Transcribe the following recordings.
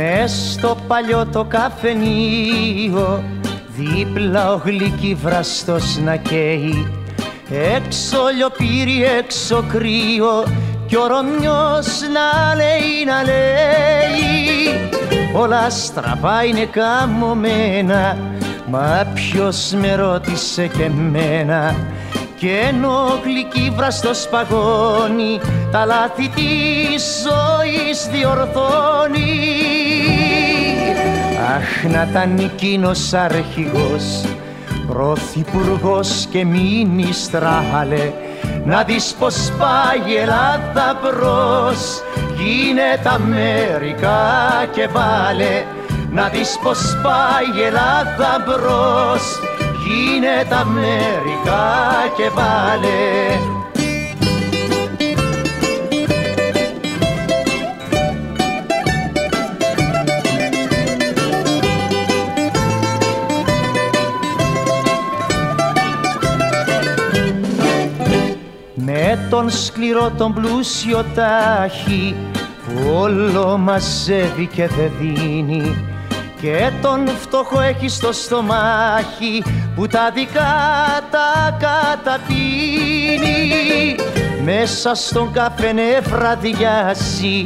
Μες στο παλιό το καφενείο, δίπλα ο γλυκυβραστός να καίει. Έξω λιοπύρι, έξω κρύο, κι ο Ρωμιός να λέει, να λέει. Όλα στραβά είναι καμωμένα, μα ποιος με ρώτησε και εμένα. Κι ενώ γλυκύβραστος παγώνει, τα λάθη της ζωής διορθώνει. Αχ, να ήταν εκείνος αρχηγός, πρωθυπουργός και μινιστράλε, να δεις πως πάει η Ελλάδα μπρος, γίνε τα Αμερικά και βάλε. Να δεις πως πάει η Ελλάδα μπρος, γίνε τα Αμερικά και βάλε. Με τον σκληρό τον πλούσιο τάχη, που όλο μαζεύει και δεν δίνει, και τον φτωχό έχει στο στομάχι, που τα δικά τα καταπίνει. Μέσα στον καφενέ βραδιάζει,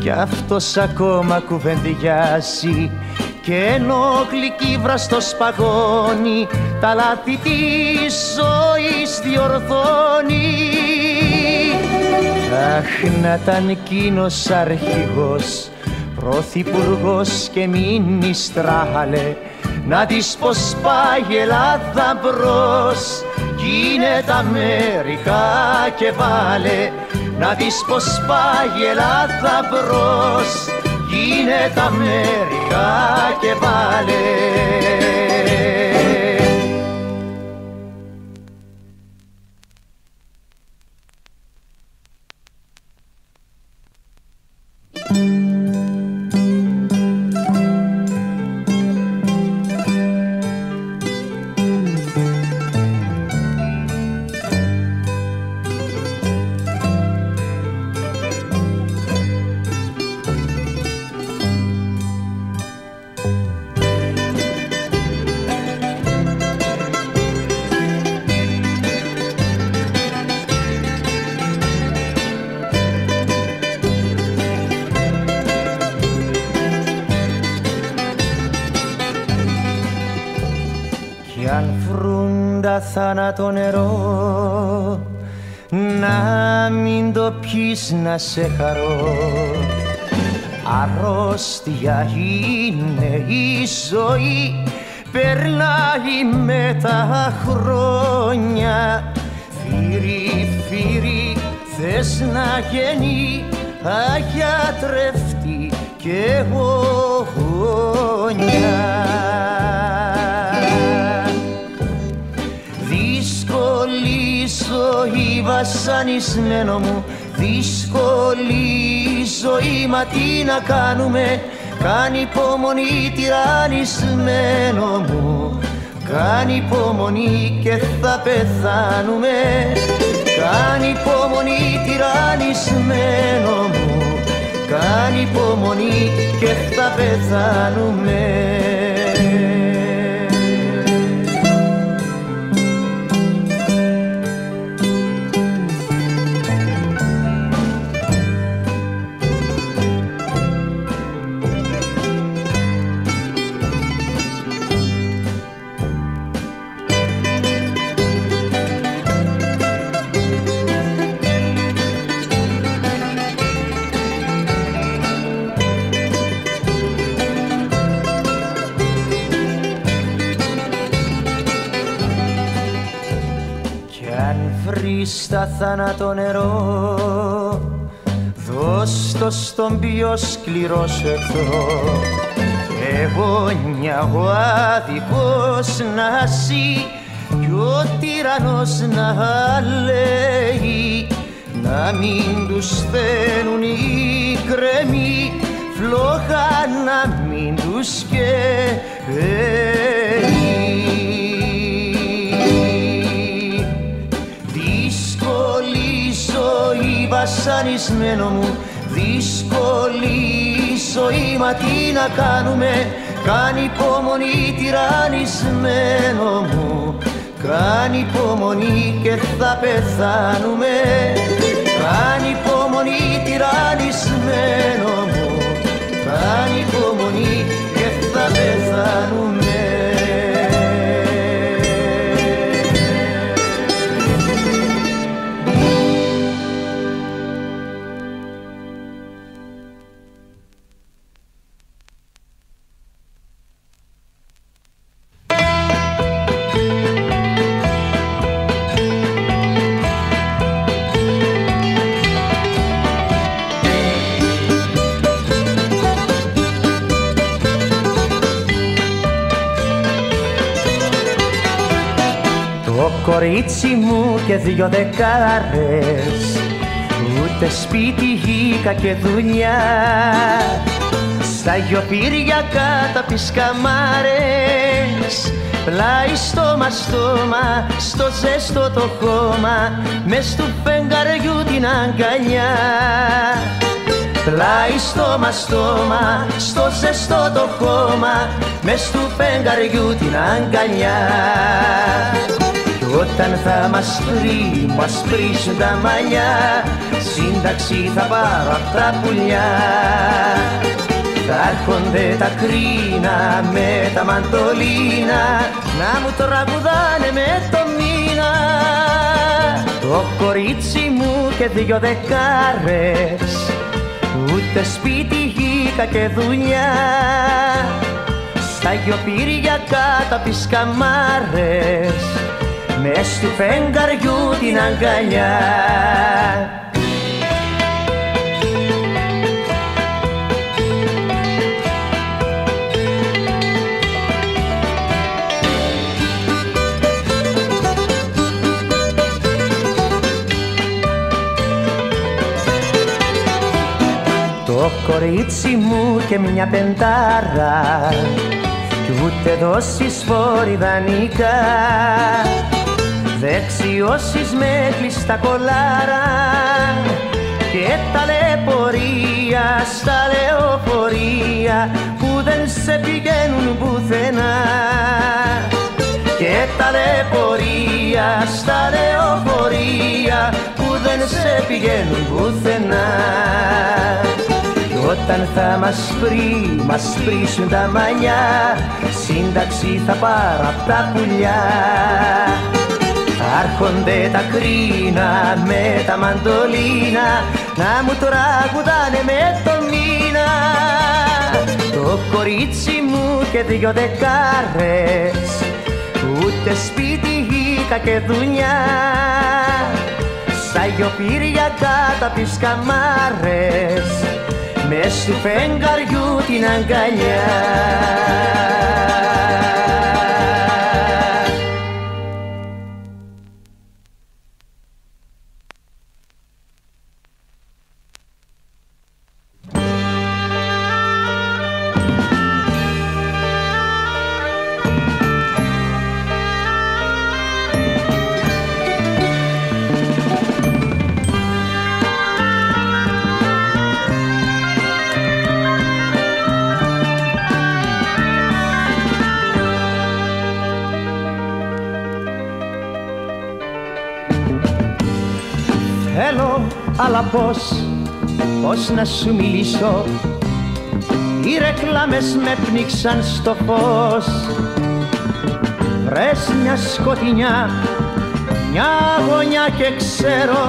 κι αυτός ακόμα κουβεντιάζει. Κι ενώ γλυκύβραστος παγώνει, τα λάθη της ζωής διορθώνει. Αχ, να ήταν εκείνος αρχηγός, πρωθυπουργός και μινιστράλε, να δεις πως πάει η Ελλάδα μπρος, γίνε τα Αμερικά και βάλε. Να δεις πως πάει η Ελλάδα μπρος, γίνε τα Αμερικά και βάλε. Το νερό να μην το πιεις να σε χαρώ, αρρώστια είναι η ζωή, περνάει με τα χρόνια. Φύρι, φύρι θες να γίνει, αγιατρευτεί και γόνια. Δύσκολη ζωή βασανισμένο μου, δύσκολη ζωή, μα τι να κάνουμε. Κάνει υπομονή τυραννισμένο μου, κάνει υπομονή και θα πεθάνουμε. Κάνει υπομονή τυραννισμένο μου, κάνει υπομονή και θα πεθάνουμε. Στα θάνατο νερό δώσ' το στον πιο σκληρό σου εχθρό. Εγώ νιάγω άδικος να ζει, κι ο τυραννός να λέει. Να μην τους στέλνουν οι κρεμοί, φλόγα να μην τους καίει. Δύσκολη ζωή βασανισμένο μου, δύσκολη ζωή, μα τι να κάνουμε. Κάνει υπομονή τυραννισμένο μου, κάνει υπομονή και θα πεθάνουμε. Κάνει υπομονή τυραννισμένο μου, κάνει υπομονή και θα πεθάνουμε. Κορίτσι μου και δυο δεκάρες, ούτε σπίτι, γήκα και δουλειά. Στα γιοπύριακά τα πισκαμάρες, πλάι στόμα στόμα, στο ζέστο το χώμα, μες του φεγγαριού την αγκαλιά. Πλάι στόμα στόμα, στο ζεστό το χώμα, μες του φεγγαριού την αγκαλιά. Όταν θα μας βρει, μας πρίσουν τα μαλλιά, σύνταξη θα πάρω απ' τα πουλιά. Θα έρχονται τα κρίνα με τα μαντολίνα, να μου τραγουδάνε με το μήνα. Το κορίτσι μου και δυο δεκάρες, ούτε σπίτι, γήκα και δουλειά. Στα γιοπύριακά τα πισκαμάρες, μες του φεγγαριού την αγκαλιά. Το κορίτσι μου και μια πεντάρα, κι ούτε δώσεις φόρη δανεικά. Δεξιώσεις με κλειστά κολάρα και ταλαιπωρία στα λεωφορεία που δεν σε πηγαίνουν πουθενά. Και ταλαιπωρία στα λεωφορεία που δεν σε πηγαίνουν πουθενά. Όταν θα μας βρει, μας πρίσουν τα μαλλιά, σύνταξη θα πάρω απ' τα πουλιά. Άρχονται τα κρίνα με τα μαντολίνα, να μου τραγουδάνε με το μήνα. Το κορίτσι μου και δυο δεκάρες, ούτε σπίτι, γήκα και δουλειά. Στα γιοπύριακά τα πισκαμάρες, μες του φεγγαριού την αγκαλιά. Αλλά πώς να σου μιλήσω, οι ρεκλάμες με πνίξαν στο φως. Βρες μια σκοτεινιά, μια γωνιά και ξέρω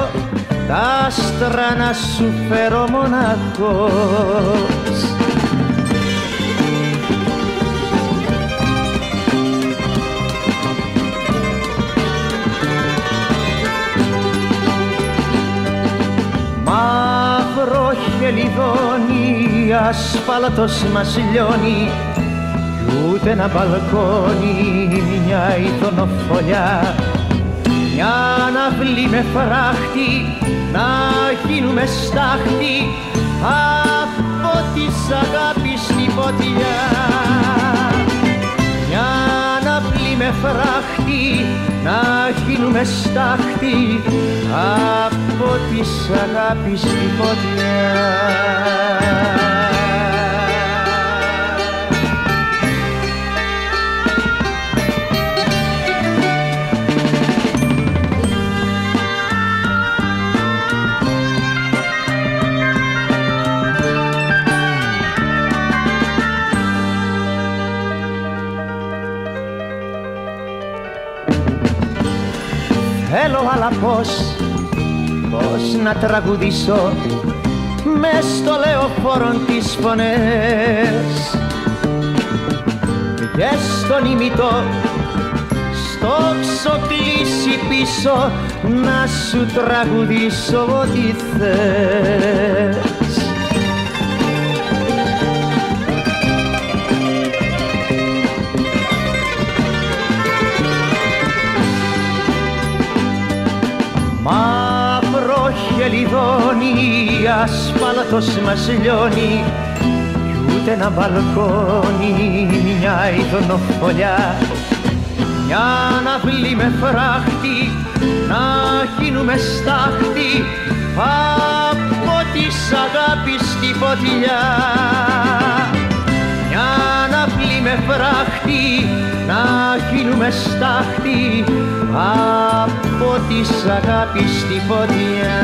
τα άστρα να σου φέρω μοναχός. Μαύρο χελιδόνι, ασφάλτος μας λιώνει, κι ούτε ένα μπαλκόνι, μια ειδονοφωλιά. Μια αναβλή με φράχτη, να γίνουμε στάχτη από της αγάπης την ποτιά. Μια αναβλή με φράχτη, να γίνουμε στάχτη από της αγάπης τη φωτιά. μπορώ, αλλά πώς να τραγουδήσω μες στο λεωφόρο τις φωνές και στον ημιτό, στο ξοκλήσι πίσω να σου τραγουδήσω ό,τι θες. Μαύρο χελιδόνι, ασφάλτος μας λιώνει κι ούτε ένα μπαλκόνι, μια ειδονοφωλιά, μια ναυλή με φράχτη, να χύνουμε στάχτη από της αγάπης τη φωτιά. Μια ναυλή με φράχτη, να χύνουμε στάχτη από της αγάπης τη φωτιά.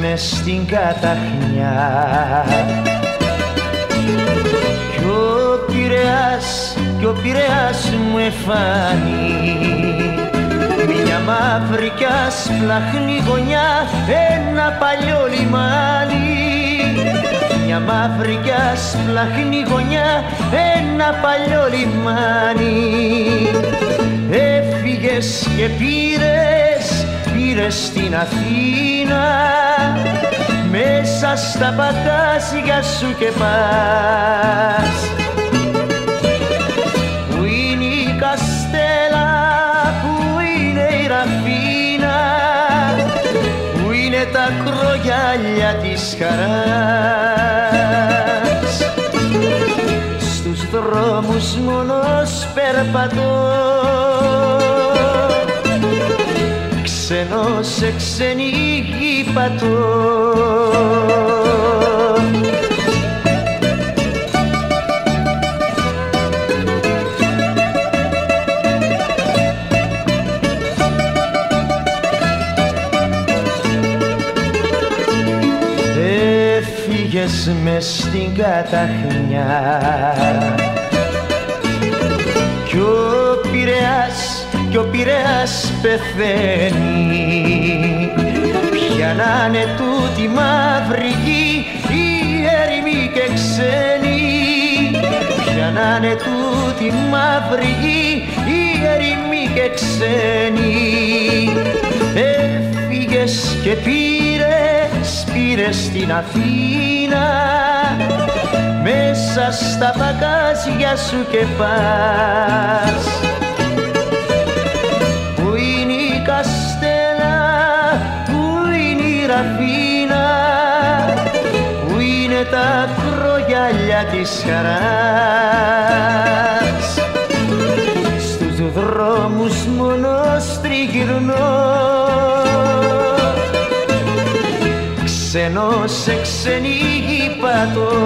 Μες στην καταχνιά κι ο Πειραιάς μου εφάνει μια μαύρη κι ασπλαχνή γωνιά, ένα παλιό λιμάνι, μια μαύρη κι ασπλαχνή γωνιά, ένα παλιό λιμάνι. Έφυγες και πήρες στην Αθήνα μέσα στα πατάσια σου και πας. Πού είναι η Καστέλα, πού είναι η Ραφίνα, πού είναι τα κρογιάλια της χαράς. Στους δρόμους μόνος περπατώ, ξενό σε ξένη γη πατώ. Έφυγες μες στην καταχνιά κι ο Πειραιάς πεθαίνει, πια να είναι τούτη μαύρη γη η έρημη και ξένη, πια να είναι τούτη μαύρη γη η έρημη και ξένη. Έφυγες και πήρες στην Αθήνα μέσα στα παγκάζια σου και πας. Καστέλα, πού είναι η Ραφίνα, πού είναι τα κρογιάλια της χαράς. Στους δρόμους μόνος τριγυρνώ, ξενό σε ξένη γη πατώ.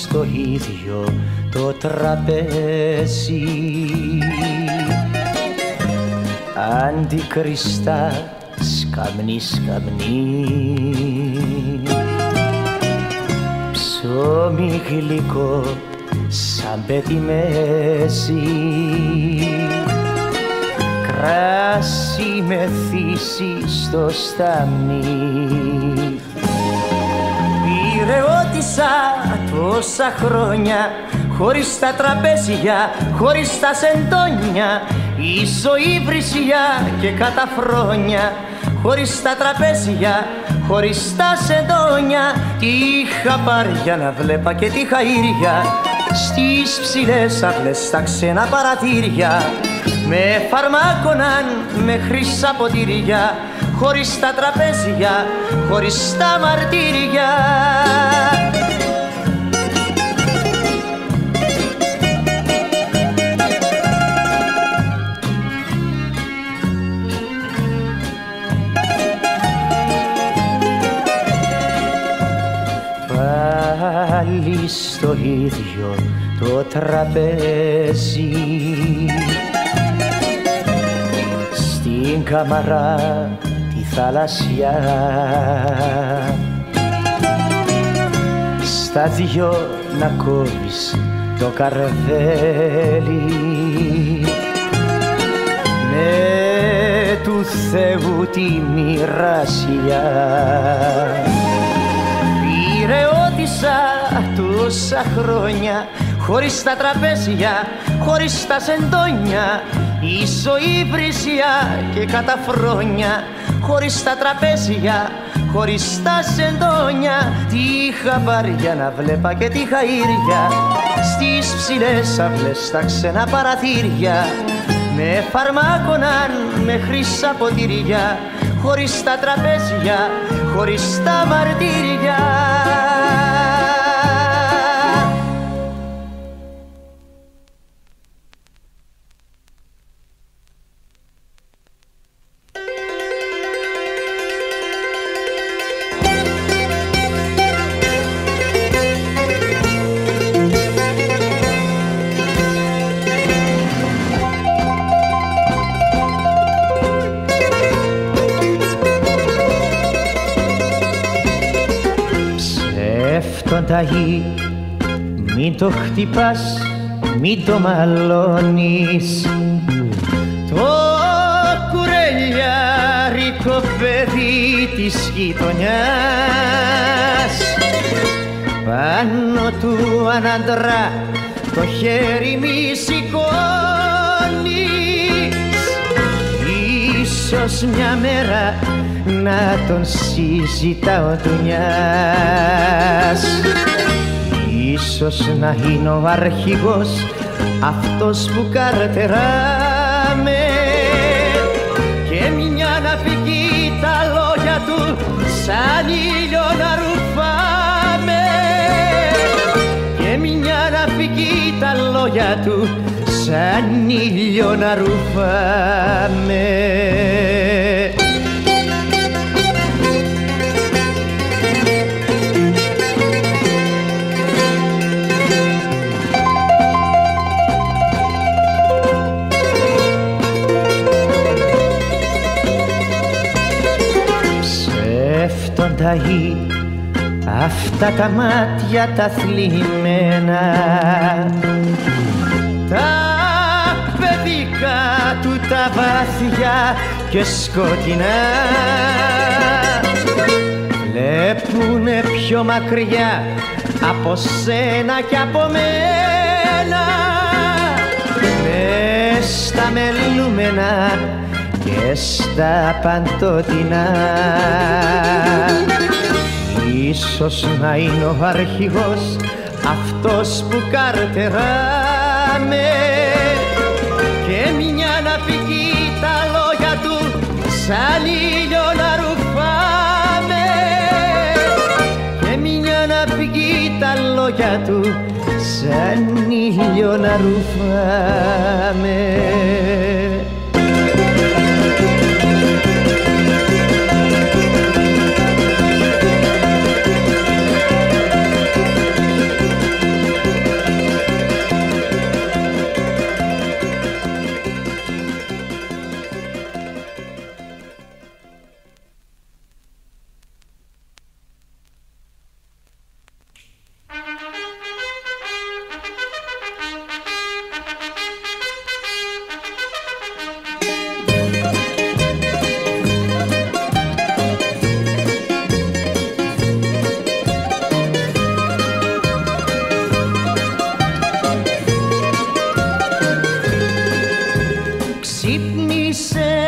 στο ίδιο το τραπέζι. Αντικριστά σκαμνή σκαμνή, ψωμί γλυκό σαν πετιμέζι, κράσι μεθύσι στο σταμνί. Πειραιώτησα τόσα χρόνια χωρίς τα τραπέζια, χωρίς τα σεντόνια, η ζωή βρυσιά και καταφρόνια. Χωρίς τα τραπέζια, χωρίς τα σεντόνια, τι είχα πάρει για να βλέπα και τη χαΐρια στις ψηλές αυλές στα ξένα παρατήρια. Με φαρμάκωναν με χρυσά ποτήρια, χωρίς τα τραπέζια, χωρίς τα μαρτύρια. Πάλι στο ίδιο το τραπέζι, στην καμαρά τη θαλασσιά, στα δυο να κόβεις το καρβέλι, με του Θεού τη μοιρασιά. Πειραιώτησα τόσα χρόνια χωρίς τα τραπέζια, χωρίς τα σεντόνια, η ζωή βρυσιά και καταφρόνια. Χωρίς τα τραπέζια, χωρίς τα σεντόνια, τι είχα πάρει για να βλέπα και τη χαΐρια στις ψηλές αυλές στα ξένα παραθύρια. Με φαρμάκωναν με χρυσά ποτήρια, χωρίς τα τραπέζια, χωρίς τα μαρτύρια. Μην το χτυπάς, μην το μαλώνεις, το κουρελιάρικο παιδί της γειτονιάς. Πάνω του αναντρά το χέρι μη σηκώνεις, ίσως μια μέρα να τον συζητά ο Ντουνιάς. Ίσως να είναι ο αρχηγός αυτός που καρτεράμε και μια να πηγεί τα λόγια του σαν ήλιο να ρουφάμε, και μια να πηγεί τα λόγια του σαν ήλιο να ρουφάμε. Αυτά τα μάτια τα θλιμμένα, τα παιδικά του τα βαθιά και σκοτεινά, βλέπουνε πιο μακριά από σένα και από μένα, μες στα μελούμενα και στα παντοτινά. Ίσως να είναι ο αρχηγός αυτός που καρτεράμε και μια να πηγεί τα λόγια του σαν ήλιο να ρουφάμε, και μια να πηγεί τα λόγια του σαν ήλιο να ρουφάμε. γύρισε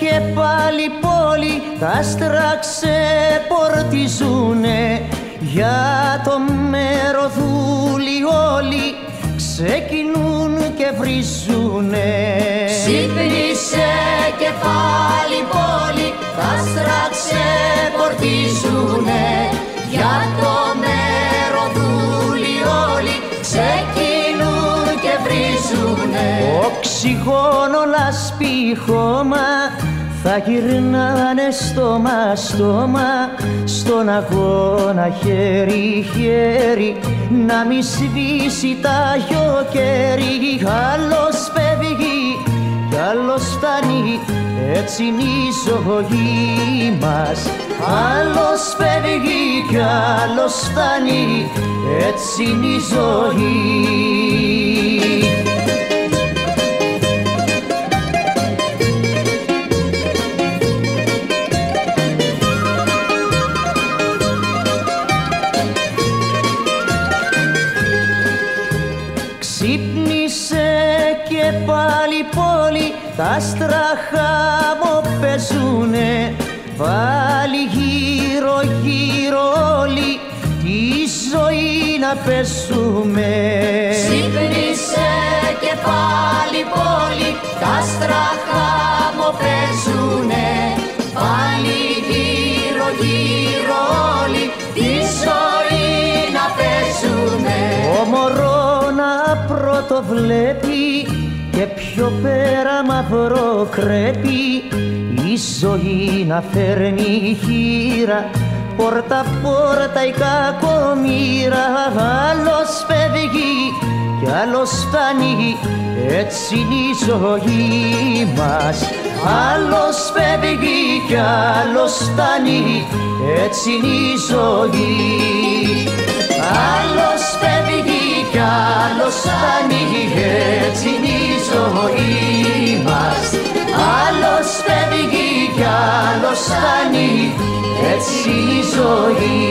και πάλι πόλη, τα άστρα ξεπορτιζούνε για το μεροδούλι όλοι, ξεκινούν και βρίζουνε. Ξύπνησε και πάλι πόλη, τα άστρα ξεπορτιζούνε για το μεροδούλι όλοι, ξεκινούν και βρίζουνε. Οξυγόνο λάσπη χώμα, θα γυρνάνε στόμα-στόμα, στον αγώνα χέρι-χέρι, να μη σβήσει τάχιο κέρι. Άλλος φεύγει κι άλλος φτάνει, έτσι είναι η ζωή μας. Άλλος φεύγει κι άλλος φτάνει, έτσι είναι η ζωή. Τα άστρα χαμοπεζούνε πάλι γύρω-γύρω όλοι, τη ζωή να πεζούμε. Ξύπνησε και πάλι πόλη, τα άστρα χαμοπεζούνε πάλι γύρω-γύρω όλοι, τη ζωή να πεζούμε. Ο μωρό να πρωτοβλέπει και πιο πέρα μαύρο κρέπει, η ζωή να φέρνει χείρα, πόρτα-πόρτα η κακομοίρα. Άλλος φεύγει κι άλλος φτάνει, έτσι είναι η ζωή μας. Άλλος φεύγει κι άλλος φτάνει, έτσι είναι η ζωή. Άλλος φεύγει κι άλλος φτάνει, έτσι είναι η ζωή μας. Άλλος φεύγει κι άλλος φτάνει, έτσι είναι η ζωή.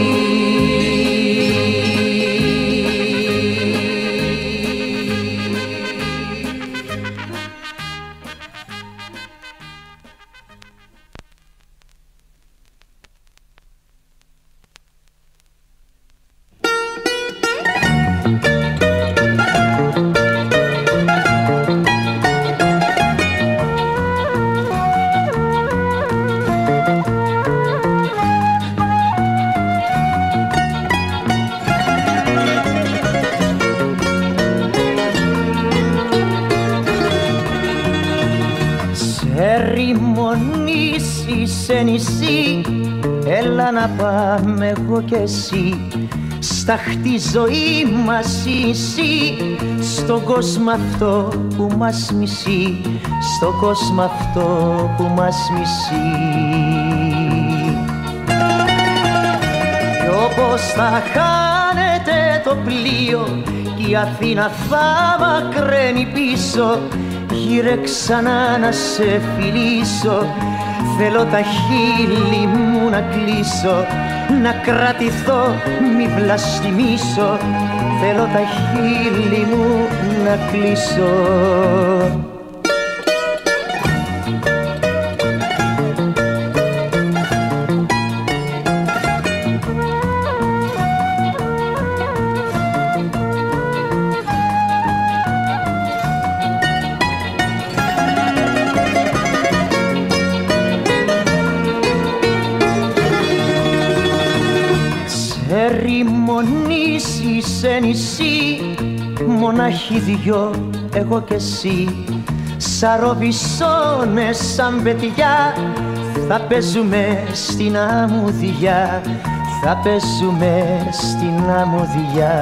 Έλα να πάμε εγώ κι εσύ, σταχτή ζωή μας εσύ, στον κόσμο αυτό που μας μισεί, στον κόσμο αυτό που μας μισεί. Κι όπως θα χάνεται το πλοίο κι η Αθήνα θα μακραίνει πίσω, γύρε ξανά να σε φιλήσω, θέλω τα χείλη μου να κλείσω, να κρατηθώ μη βλαστιμήσω, θέλω τα χείλη μου να κλείσω. Σε νησί, μονάχοι δυο, εγώ κι εσύ, σαροβισώνες σαν παιδιά, θα παίζουμε στην αμμουδιά, θα παίζουμε στην αμμουδιά.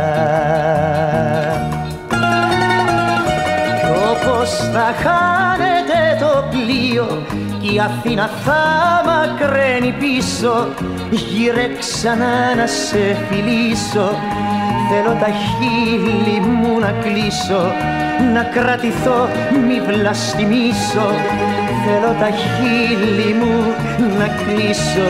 Κι όπως θα χάνεται το πλοίο κι η Αθήνα θα μακραίνει πίσω, γύρε ξανά να σε φιλήσω, θέλω τα χείλη μου να κλείσω, να κρατηθώ μη βλαστιμήσω, θέλω τα χείλη μου να κλείσω.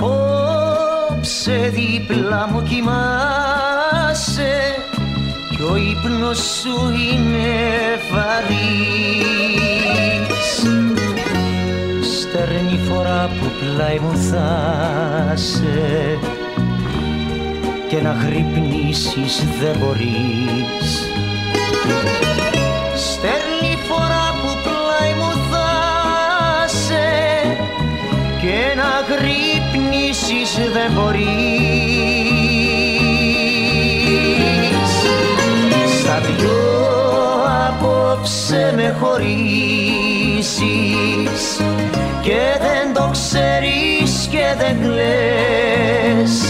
Απόψε δίπλα μου κοιμάσαι κι ο ύπνος σου είναι βαρύς. Στερνή φορά που πλάι μου θάσαι και να γρυπνήσεις δεν μπορείς. Στερνή φορά που πλάι μου θάσαι και να γρυπνήσεις δεν μπορείς. Στα δυο απόψε με χωρίσεις και δεν το ξέρεις και δεν κλαις.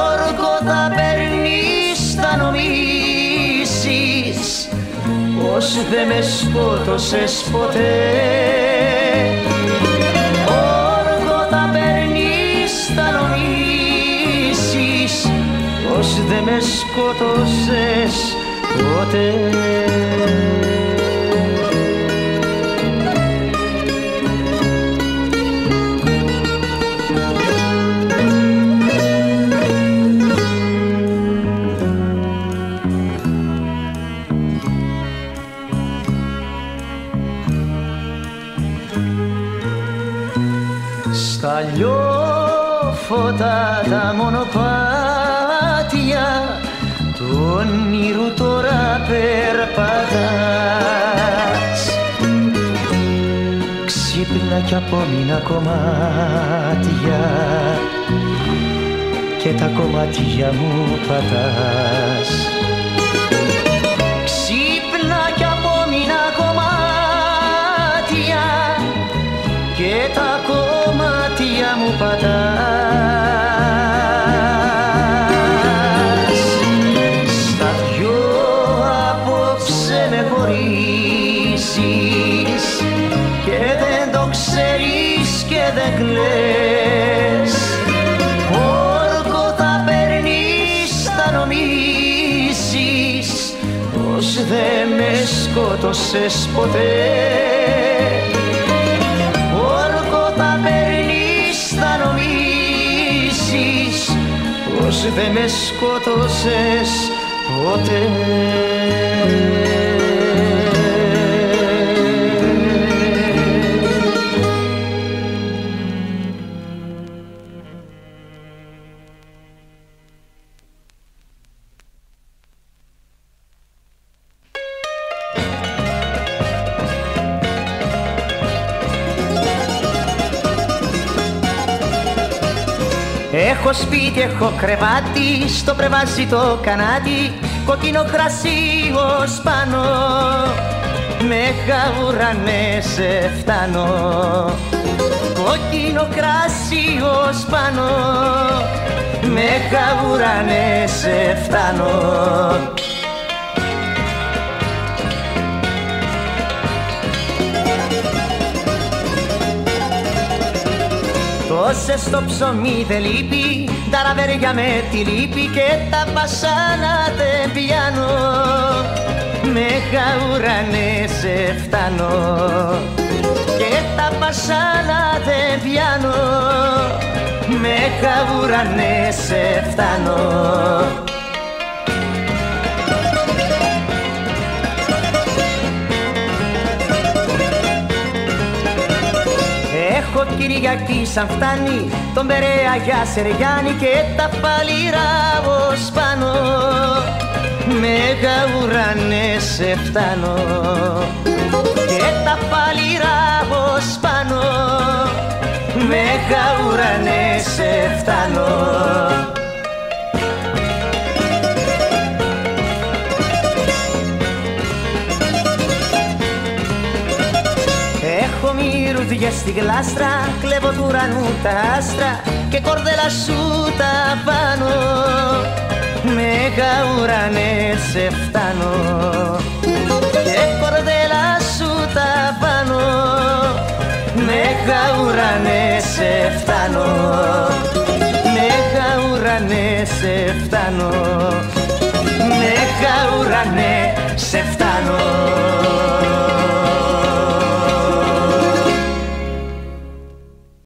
Όρκο θα παίρνεις, θα νομίσεις πως δεν με σκότωσες ποτέ. Όρκο θα παίρνεις, θα νομίσεις πως δεν με σκότωσες ποτέ. Στα λιώφωτα τα μονοπάτια του όνειρου τώρα περπατάς. Ξύπνα κι απόμεινα κομμάτια και τα κομμάτια μου πατάς. Ξύπνα κι απόμεινα κομμάτια και τα κομμάτια μου πατάς. Στα δυο απόψε με χωρίσεις και δεν το ξέρεις και δεν κλαις. Όρκο θα παίρνεις, θα νομίσεις πως δεν με σκότωσες ποτέ. Πως δεν με σκότωσες ποτέ. Έχω σπίτι, έχω κρεβάτι, στο πρεβάζει το κανάτι, κοκκινό κρασί ως πάνω, με χαουρανέ σε φτάνω. Κοκκινό κρασί ως πάνω, με χαουρανέ σε φτάνω. Το ζεστό ψωμί δεν λείπει, τα ραβέρια με τη λύπη και τα πασάνα δεν πιάνω, με χαουρανέ σε φτάνω. Και τα πασάνα δεν πιάνω, με χαουρανέ σε φτάνω. Έχω Κυριακή σαν φτάνει, τον Περέα για Σεργιάννη και τα παλιράβω σπάνω, με γαουρανέ σε φτάνω. Και τα παλιράβω σπάνω, με γαουρανέ σε φτάνω. Για στη γλάστρα κλέβω του ουρανού τα άστρα και κορδέλα σου τα πάνω, με χαουρανέ σε φτάνω. Και κορδέλα σου τα πάνω, με χαουρανέ σε φτάνω. Με χαουρανέ σε φτάνω, με χαουρανέ σε φτάνω.